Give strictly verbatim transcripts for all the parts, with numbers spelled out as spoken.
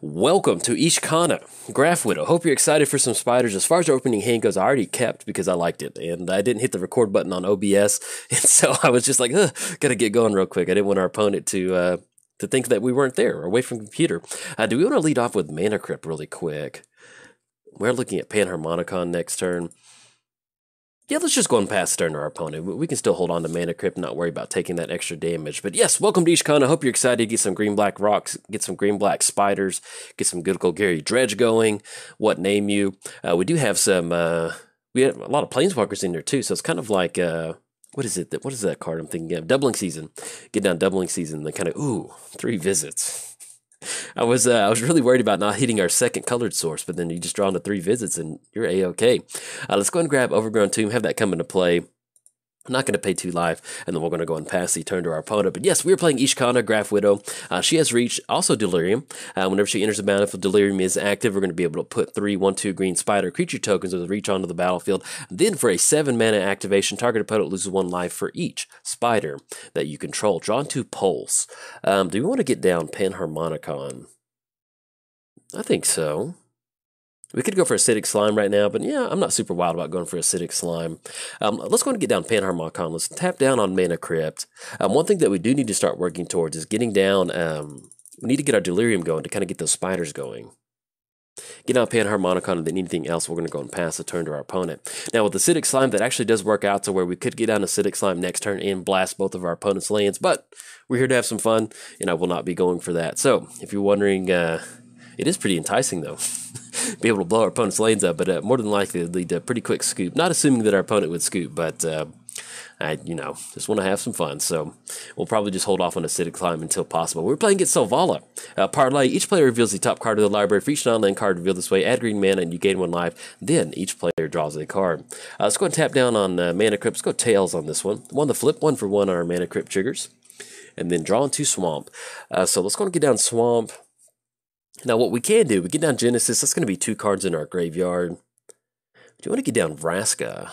Welcome to Ishkanah, Grafwidow. Hope you're excited for some spiders. As far as the opening hand goes, I already kept because I liked it, and I didn't hit the record button on O B S, and so I was just like, ugh, gotta get going real quick. I didn't want our opponent to uh, to think that we weren't there, or away from the computer. Uh, do we want to lead off with Mana Crypt really quick? We're looking at Panharmonicon next turn. Yeah, let's just go and pass turn to our opponent. We can still hold on to Mana Crypt, not worry about taking that extra damage. But yes, welcome to Ishkanah. Hope you're excited to get some green-black rocks, get some green-black spiders, get some good Golgari Dredge going, what name you. Uh, we do have some, uh, we have a lot of Planeswalkers in there too, so it's kind of like, uh, what is it, that, what is that card I'm thinking of? Doubling Season. Get down Doubling Season, then kind of, ooh, three visits. I was uh, I was really worried about not hitting our second colored source, but then you just draw into three visits and you're A-okay. Uh, let's go and grab Overgrown Tomb, have that come into play. I'm not going to pay two life, and then we're going to go and pass the turn to our opponent. But yes, we are playing Ishkanah, Grafwidow. Uh, she has Reach, also Delirium. Uh, whenever she enters the battlefield, Delirium is active. We're going to be able to put three one two green spider creature tokens with Reach onto the battlefield. Then for a seven mana activation, target opponent loses one life for each spider that you control. Draw into Pulse. Um, do we want to get down Panharmonicon? I think so. We could go for Acidic Slime right now, but yeah, I'm not super wild about going for Acidic Slime. Um, let's go and get down Panharmonicon. Let's tap down on Mana Crypt. Um, one thing that we do need to start working towards is getting down, um, we need to get our Delirium going to kind of get those spiders going. Get out Panharmonicon, and then anything else, we're going to go and pass the turn to our opponent. Now, with Acidic Slime, that actually does work out to where we could get down Acidic Slime next turn and blast both of our opponent's lands, but we're here to have some fun, and I will not be going for that. So, if you're wondering, uh, it is pretty enticing, though. Be able to blow our opponent's lanes up, but uh, more than likely it'd lead to a pretty quick scoop. Not assuming that our opponent would scoop, but uh, I, you know, just want to have some fun. So we'll probably just hold off on Acidic Climb until possible. We're playing against Selvala. Uh, parlay. Each player reveals the top card of the library. For each non-land card revealed this way, add green mana and you gain one life. Then each player draws a card. Uh, let's go and tap down on uh, Mana Crypt. Let's go tails on this one. One the flip, one for one on our Mana Crypt triggers, and then draw into Swamp. Uh, so let's go and get down Swamp. Now, what we can do, we get down Genesis. That's going to be two cards in our graveyard. Do you want to get down Vraska?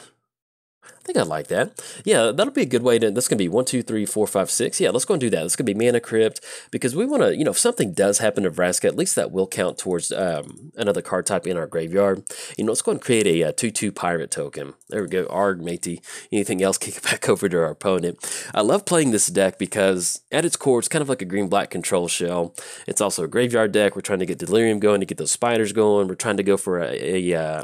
I think I like that. Yeah, that'll be a good way to, that's going to be one, two, three, four, five, six. Yeah, let's go and do that. That's going to be Mana Crypt, because we want to, you know, if something does happen to Vraska, at least that will count towards um, another card type in our graveyard. You know, let's go and create a two two pirate token. There we go. Arg, matey. Anything else, kick it back over to our opponent. I love playing this deck because at its core, it's kind of like a green-black control shell. It's also a graveyard deck. We're trying to get Delirium going, to get those spiders going. We're trying to go for a... a uh,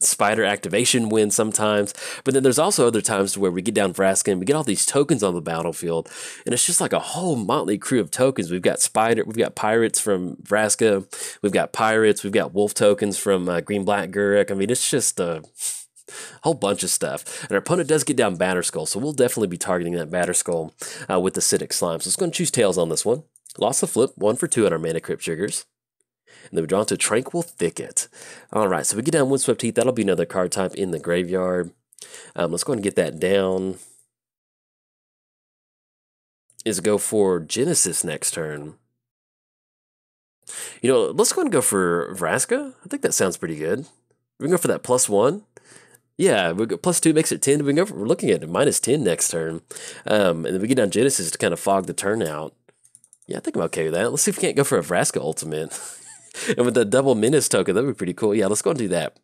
spider activation win sometimes, but then there's also other times where we get down Vraska and we get all these tokens on the battlefield, and it's just like a whole motley crew of tokens. We've got spider, we've got pirates from Vraska, we've got pirates, we've got wolf tokens from uh, Green Black Garruk. I mean, it's just a whole bunch of stuff. And our opponent does get down Batterskull, so we'll definitely be targeting that Batterskull uh, with Acidic Slime. So let's go and choose tails on this one. Lost the flip, one for two on our Mana Crypt triggers. And then we draw into Tranquil Thicket. All right, so we get down Windswept Heath. That'll be another card type in the graveyard. Um, let's go ahead and get that down. Is go for Genesis next turn. You know, let's go ahead and go for Vraska. I think that sounds pretty good. We can go for that plus one. Yeah, we go, plus two makes it ten. We can go for, we're looking at minus ten next turn. Um, and then we get down Genesis to kind of fog the turn out. Yeah, I think I'm okay with that. Let's see if we can't go for a Vraska Ultimate. And with the double menace token, that would be pretty cool. Yeah, let's go and do that.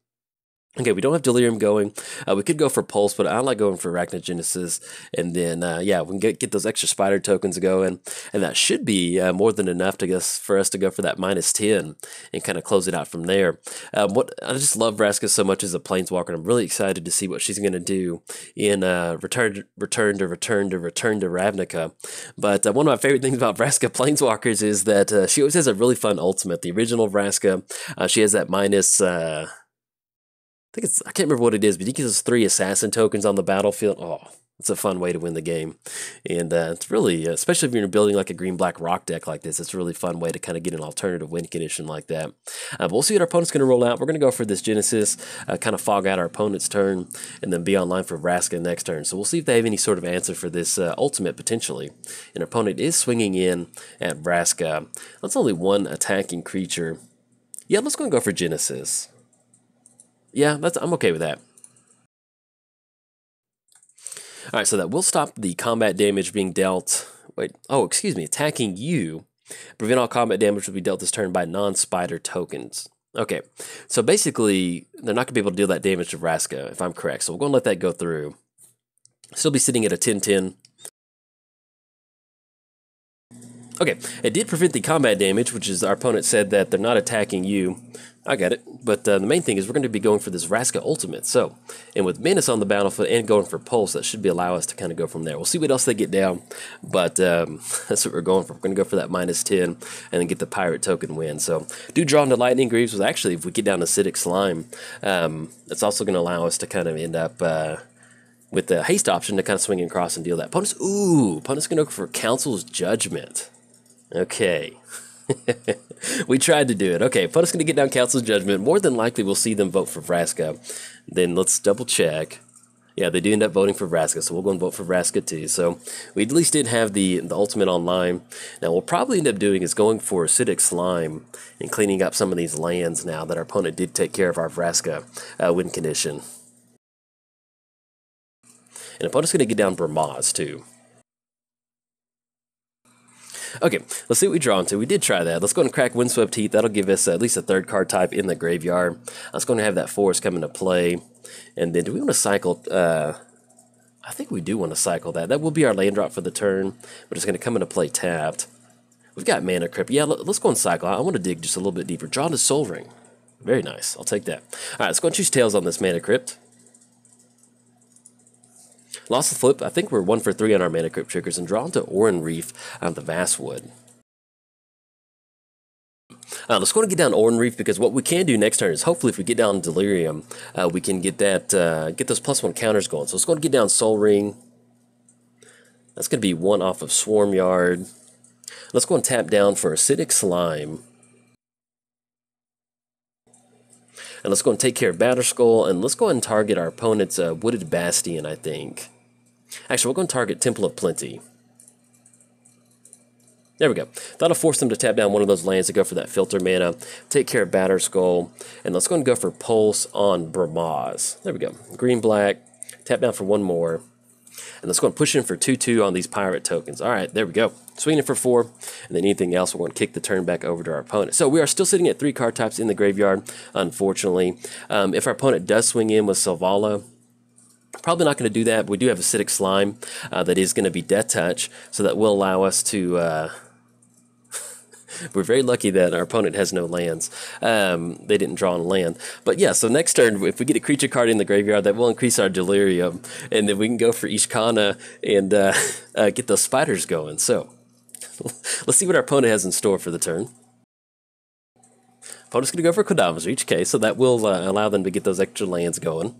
Okay, we don't have Delirium going. Uh, we could go for Pulse, but I like going for Arachnogenesis. And then, uh, yeah, we can get, get those extra spider tokens going. And that should be uh, more than enough to guess for us to go for that minus ten and kind of close it out from there. Um, what I just love Vraska so much as a Planeswalker, and I'm really excited to see what she's going to do in uh, Return, Return to Return to Return to Ravnica. But uh, one of my favorite things about Vraska Planeswalkers is that uh, she always has a really fun ultimate. The original Vraska, uh, she has that minus... Uh, I think it's, I can't remember what it is, but he gives us three assassin tokens on the battlefield. Oh, it's a fun way to win the game. And uh, it's really, especially if you're building like a green-black rock deck like this, it's a really fun way to kind of get an alternative win condition like that. Uh, but we'll see what our opponent's going to roll out. We're going to go for this Genesis, uh, kind of fog out our opponent's turn, and then be online for Vraska next turn. So we'll see if they have any sort of answer for this uh, ultimate, potentially. And our opponent is swinging in at Vraska. That's only one attacking creature. Yeah, let's go and go for Genesis. Yeah, that's, I'm okay with that. All right, so that will stop the combat damage being dealt. Wait, oh, excuse me, attacking you Prevent all combat damage will be dealt this turn by non-spider tokens. Okay, so basically, they're not going to be able to deal that damage to Vraska, if I'm correct. So we're going to let that go through. Still be sitting at a ten ten. Okay, it did prevent the combat damage, which is our opponent said that they're not attacking you. I got it. But uh, the main thing is we're going to be going for this Vraska ultimate. So, and with Menace on the battlefield and going for Pulse, that should be allow us to kind of go from there. We'll see what else they get down, but um, that's what we're going for. We're going to go for that minus ten and then get the Pirate token win. So, do draw into Lightning Greaves was actually, if we get down to Acidic Slime, um, that's also going to allow us to kind of end up... Uh, with the haste option to kind of swing and cross and deal that. Opponent's, ooh, opponent's going to go for Council's Judgment. Okay. We tried to do it. Okay, opponent's going to get down Council's Judgment. More than likely, we'll see them vote for Vraska. Then let's double check. Yeah, they do end up voting for Vraska, so we'll go and vote for Vraska too. So we at least did have the, the ultimate online. Now, we'll probably end up doing is going for Acidic Slime and cleaning up some of these lands now that our opponent did take care of our Vraska uh, win condition. And opponent's going to get down Brimaz, too. Okay, let's see what we draw into. We did try that. Let's go and crack Windswept Teeth. That'll give us uh, at least a third card type in the graveyard. That's going to have that forest come into play. And then do we want to cycle... Uh, I think we do want to cycle that. That will be our land drop for the turn, but it's going to come into play tapped. We've got Mana Crypt. Yeah, let's go and cycle. I want to dig just a little bit deeper. Draw to Sol Ring. Very nice. I'll take that. All right, let's go and choose Tails on this Mana Crypt. Lost the flip. I think we're one for three on our Mana Crypt triggers and drawn to Oran-Rief on the Vastwood. Uh, let's go and get down Oran-Rief because what we can do next turn is hopefully if we get down Delirium, uh, we can get that uh, get those plus one counters going. So let's go and get down Sol Ring. That's going to be one off of Swarmyard. Let's go and tap down for Acidic Slime. And let's go and take care of Batterskull, and let's go ahead and target our opponent's uh, Wooded Bastion, I think. Actually, we're going to target Temple of Plenty. There we go. That'll force them to tap down one of those lands to go for that filter mana, take care of Batterskull, and let's go and go for Pulse on Brimaz. There we go. Green, black, tap down for one more. And let's go and push in for two two on these Pirate tokens. All right, there we go. Swinging it for four. And then anything else, we're going to kick the turn back over to our opponent. So we are still sitting at three card types in the graveyard, unfortunately. Um, if our opponent does swing in with Selvala, probably not going to do that. But we do have Acidic Slime uh, that is going to be Death Touch. So that will allow us to... Uh, we're very lucky that our opponent has no lands. Um, they didn't draw on land. But yeah, so next turn, if we get a creature card in the graveyard, that will increase our Delirium. And then we can go for Ishkanah and uh, uh, get those spiders going. So let's see what our opponent has in store for the turn. Opponent's going to go for Kodama's Reach. Okay, so that will uh, allow them to get those extra lands going.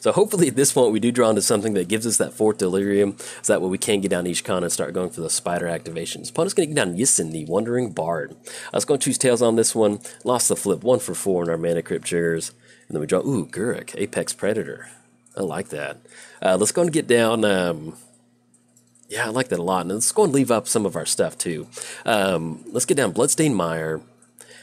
So hopefully at this point we do draw into something that gives us that fourth Delirium, so that way we can get down Ishkanah and start going for the spider activations. Opponent's going to get down Yisan, the Wandering Bard. I was going to choose Tails on this one. Lost the flip, one for four in our Mana Crypt triggers. And then we draw, ooh, Garruk, Apex Predator. I like that. Uh, let's go and get down, um, yeah, I like that a lot. And let's go and leave up some of our stuff too. Um, let's get down Bloodstained Mire.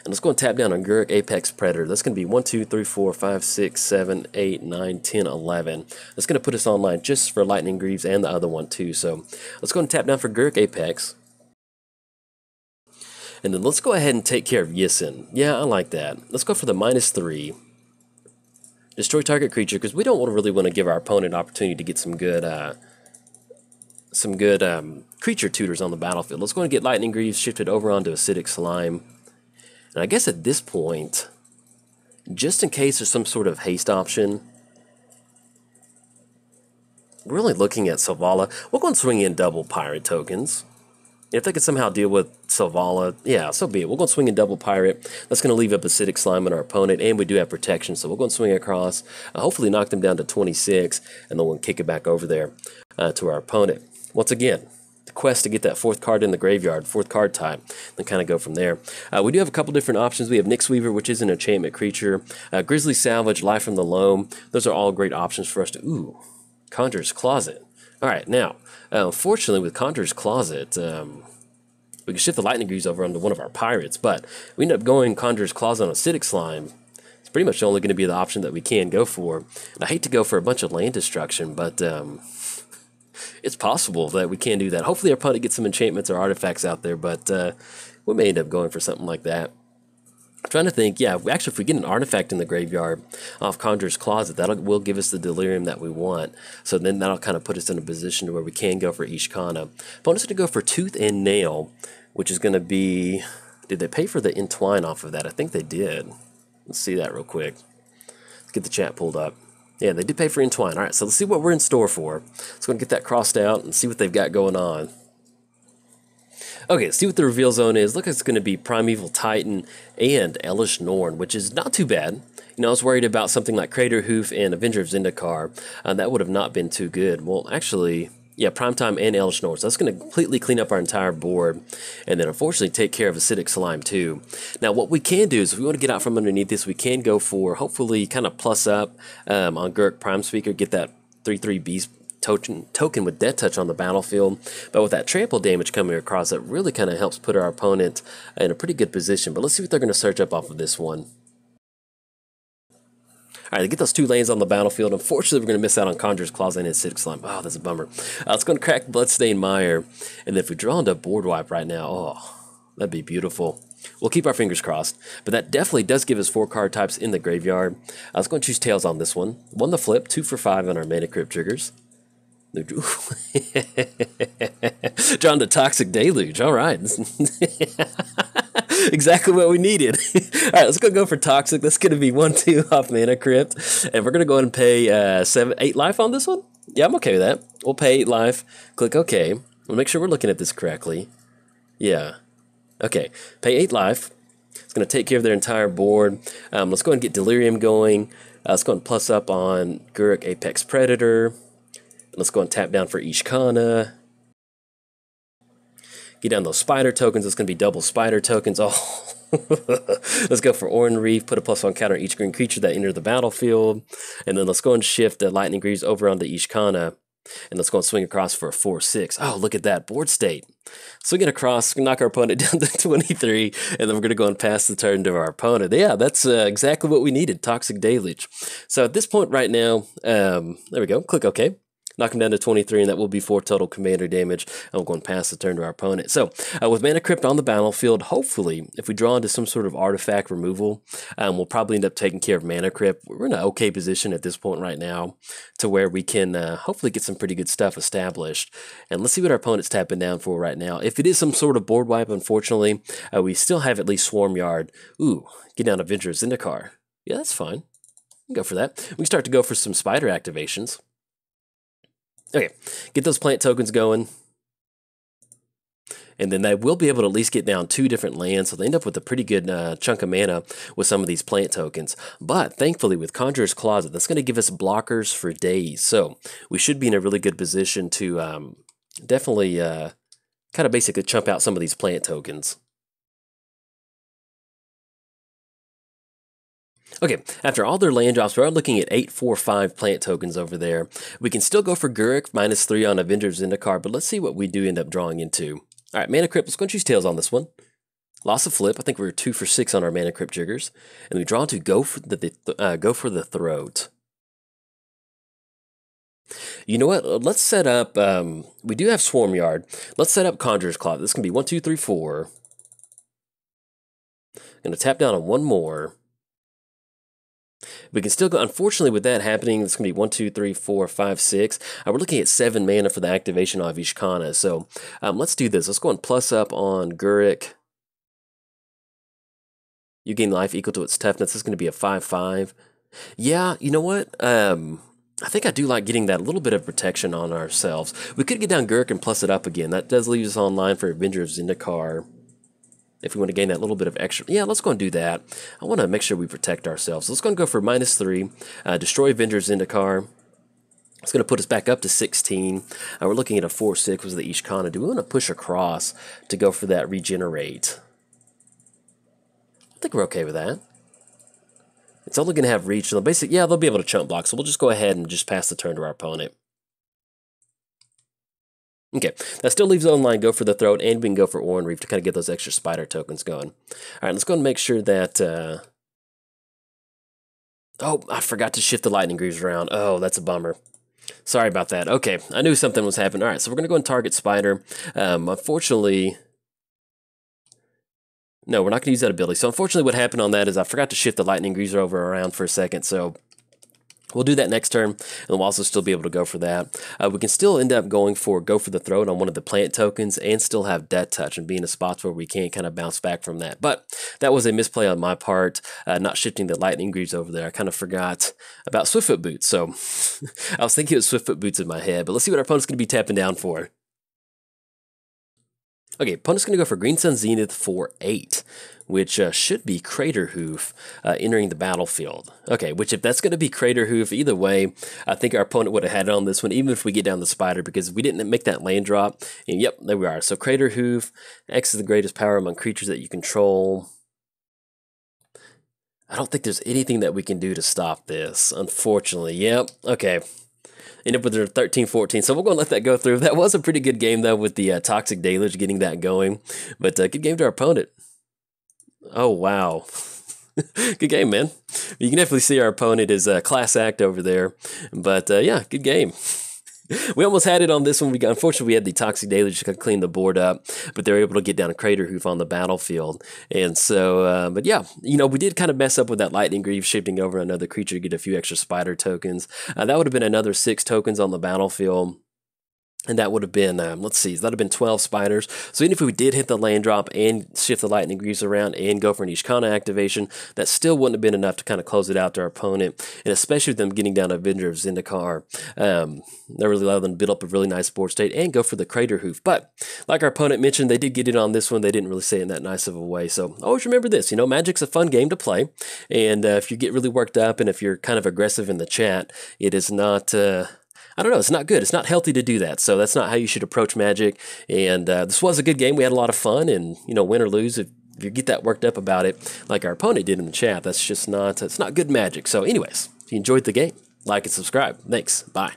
And let's go and tap down on Garruk, Apex Predator. That's going to be one, two, three, four, five, six, seven, eight, nine, ten, eleven. That's going to put us online just for Lightning Greaves and the other one too. So let's go and tap down for Garruk, Apex. And then let's go ahead and take care of Yisan. Yeah, I like that. Let's go for the minus three. Destroy target creature because we don't really want to give our opponent an opportunity to get some good... Uh, some good um, creature tutors on the battlefield. Let's go and get Lightning Greaves shifted over onto Acidic Slime. And I guess at this point, just in case there's some sort of haste option, we're only looking at Selvala. We're going to swing in double Pirate tokens. If they could somehow deal with Selvala, yeah, so be it. We're going to swing in double Pirate. That's going to leave up Acidic Slime on our opponent, and we do have protection, so we're going to swing across, uh, hopefully knock them down to twenty-six, and then we'll kick it back over there uh, to our opponent. Once again, the quest to get that fourth card in the graveyard, fourth card type, then kind of go from there. Uh, we do have a couple different options. We have Nyx Weaver, which is an enchantment creature. Uh, Grizzly Salvage, Life from the Loam. Those are all great options for us to... Ooh, Conjurer's Closet. All right, now, uh, unfortunately with Conjurer's Closet, um, we can shift the Lightning Greaves over onto one of our Pirates, but we end up going Conjurer's Closet on Acidic Slime. It's pretty much only going to be the option that we can go for. And I hate to go for a bunch of land destruction, but... Um, it's possible that we can do that. Hopefully our opponent gets some enchantments or artifacts out there, but uh, we may end up going for something like that. I'm trying to think, yeah, actually if we get an artifact in the graveyard off Conjurer's Closet, that will give us the Delirium that we want. So then that'll kind of put us in a position where we can go for Ishkanah. Opponent's going to go for Tooth and Nail, which is going to be... Did they pay for the Entwine off of that? I think they did. Let's see that real quick. Let's get the chat pulled up. Yeah, they did pay for Entwine. All right, so let's see what we're in store for. Let's go and get that crossed out and see what they've got going on. Okay, see what the reveal zone is. Look, it's going to be Primeval Titan and Elish Norn, which is not too bad. You know, I was worried about something like Craterhoof and Avenger of Zendikar. Uh, that would have not been too good. Well, actually, yeah, Primetime and Elish Norn. So that's going to completely clean up our entire board and then unfortunately take care of Acidic Slime too. Now, what we can do is if we want to get out from underneath this, we can go for hopefully kind of plus up um, on Garruk Prime Speaker, get that three three Beast Token, token with Death Touch on the battlefield, but with that trample damage coming across, that really kind of helps put our opponent in a pretty good position. But let's see what they're going to search up off of this one. All right, they get those two lanes on the battlefield. Unfortunately, we're going to miss out on Conjurer's Closet and Acidic Slime. Oh, that's a bummer. Uh, it's going to crack Bloodstained Mire, and then if we draw into board wipe right now, oh, that'd be beautiful. We'll keep our fingers crossed, but that definitely does give us four card types in the graveyard. I was going to choose Tails on this one. One the flip, two for five on our Mana Crypt triggers. Drawn to Toxic Deluge. All right. Exactly what we needed. All right, let's go go for Toxic. That's going to be one two off Mana Crypt. And we're going to go ahead and pay uh, seven, eight life on this one. Yeah, I'm okay with that. We'll pay eight life. Click OK. We'll make sure we're looking at this correctly. Yeah. Okay. Pay eight life. It's going to take care of their entire board. Um, let's go ahead and get Delirium going. Uh, let's go ahead and plus up on Garruk Apex Predator. Let's go and tap down for Ishkanah. Get down those spider tokens. It's going to be double spider tokens. Oh, let's go for Oran-Rief. Put a plus one counter on each green creature that entered the battlefield. And then let's go and shift the Lightning Greaves over onto Ishkanah. And let's go and swing across for a four six. Oh, look at that. Board state. Swing it across, knock our opponent down to twenty-three, and then we're going to go and pass the turn to our opponent. Yeah, that's uh, exactly what we needed, Toxic Deluge. So at this point right now, um, there we go. Click OK. Knock him down to twenty-three, and that will be four total commander damage. I'm going to pass the turn to our opponent. So, uh, with Mana Crypt on the battlefield, hopefully, if we draw into some sort of artifact removal, um, we'll probably end up taking care of Mana Crypt. We're in an okay position at this point right now to where we can uh, hopefully get some pretty good stuff established. And let's see what our opponent's tapping down for right now. If it is some sort of board wipe, unfortunately, uh, we still have at least Swarmyard. Ooh, get down Avenger of Zendikar. Yeah, that's fine. We can go for that. We can start to go for some spider activations. Okay, get those plant tokens going. And then they will be able to at least get down two different lands, so they end up with a pretty good uh, chunk of mana with some of these plant tokens. But thankfully, with Conjurer's Closet, that's going to give us blockers for days. So we should be in a really good position to um, definitely uh, kind of basically chump out some of these plant tokens. Okay, after all their land drops, we're looking at eight, four, five plant tokens over there. We can still go for Garruk, minus three on Avenger of Zendikar, but let's see what we do end up drawing into. All right, Mana Crypt, let's go and choose Tails on this one. Loss of flip, I think we were two for six on our Mana Crypt jiggers. And we draw to go for the, the uh, go for the throat. You know what, let's set up, um, we do have Swarmyard. Let's set up Conjurer's Closet. This can be one, two, three, four. I'm gonna tap down on one more. We can still go, unfortunately, with that happening, it's going to be one, two, three, four, five, six. Uh, we're looking at seven mana for the activation of Ishkanah. So um, let's do this. Let's go and plus up on Garruk. You gain life equal to its toughness. This is going to be a five five. Yeah, you know what? Um, I think I do like getting that little bit of protection on ourselves. We could get down Garruk and plus it up again. That does leave us online for Avenger of Zendikar. If we want to gain that little bit of extra, yeah, let's go and do that. I want to make sure we protect ourselves. Let's go and go for minus three, uh, destroy Avenger of Zendikar. It's going to put us back up to sixteen. Uh, we're looking at a four six with the Ishkanah. Do we want to push across to go for that regenerate? I think we're okay with that. It's only going to have reach. So basically, yeah, they'll be able to chump block. So we'll just go ahead and just pass the turn to our opponent. Okay, that still leaves online, go for the throat, and we can go for Oran-Rief to kind of get those extra spider tokens going. All right, let's go and make sure that... Uh... Oh, I forgot to shift the Lightning Greaves around. Oh, that's a bummer. Sorry about that. Okay, I knew something was happening. All right, so we're going to go and target Spider. Um, unfortunately... No, we're not going to use that ability. So unfortunately what happened on that is I forgot to shift the Lightning Greaves over around for a second, so... We'll do that next turn, and we'll also still be able to go for that. Uh, we can still end up going for Go for the Throat on one of the plant tokens and still have Death Touch and be in a spot where we can't kind of bounce back from that. But that was a misplay on my part, uh, not shifting the Lightning Greaves over there. I kind of forgot about Swiftfoot Boots, so I was thinking of Swiftfoot Boots in my head, but let's see what our opponent's going to be tapping down for. Okay, opponent's going to go for Green Sun Zenith for eight, which uh, should be Craterhoof uh, entering the battlefield. Okay, which if that's going to be Craterhoof, either way, I think our opponent would have had it on this one, even if we get down the Spider, because we didn't make that land drop. And yep, there we are. So Craterhoof, X is the greatest power among creatures that you control. I don't think there's anything that we can do to stop this, unfortunately. Yep, okay. End up with their thirteen fourteen, so we're going to let that go through. That was a pretty good game, though, with the uh, Toxic Deluge getting that going. But uh, good game to our opponent. Oh, wow. Good game, man. You can definitely see our opponent is a class act over there. But, uh, yeah, good game. We almost had it on this one. We got, unfortunately, we had the Toxic Deluge to clean the board up, but they were able to get down a Craterhoof on the battlefield. And so, uh, but yeah, you know, we did kind of mess up with that Lightning Greave shifting over another creature to get a few extra Spider tokens. Uh, that would have been another six tokens on the battlefield. And that would have been, um, let's see, that would have been twelve Spiders. So even if we did hit the land drop and shift the Lightning Greaves around and go for an Ishkanah activation, that still wouldn't have been enough to kind of close it out to our opponent. And especially with them getting down Avenger of Zendikar, um, that really allowed them to build up a really nice board state and go for the Craterhoof. But like our opponent mentioned, they did get it on this one. They didn't really say it in that nice of a way. So always remember this, you know, Magic's a fun game to play. And uh, if you get really worked up and if you're kind of aggressive in the chat, it is not... Uh, I don't know, it's not good. It's not healthy to do that. So that's not how you should approach Magic. And uh, this was a good game. We had a lot of fun. And, you know, win or lose, if you get that worked up about it, like our opponent did in the chat, that's just not, it's not good Magic. So anyways, if you enjoyed the game, like and subscribe. Thanks. Bye.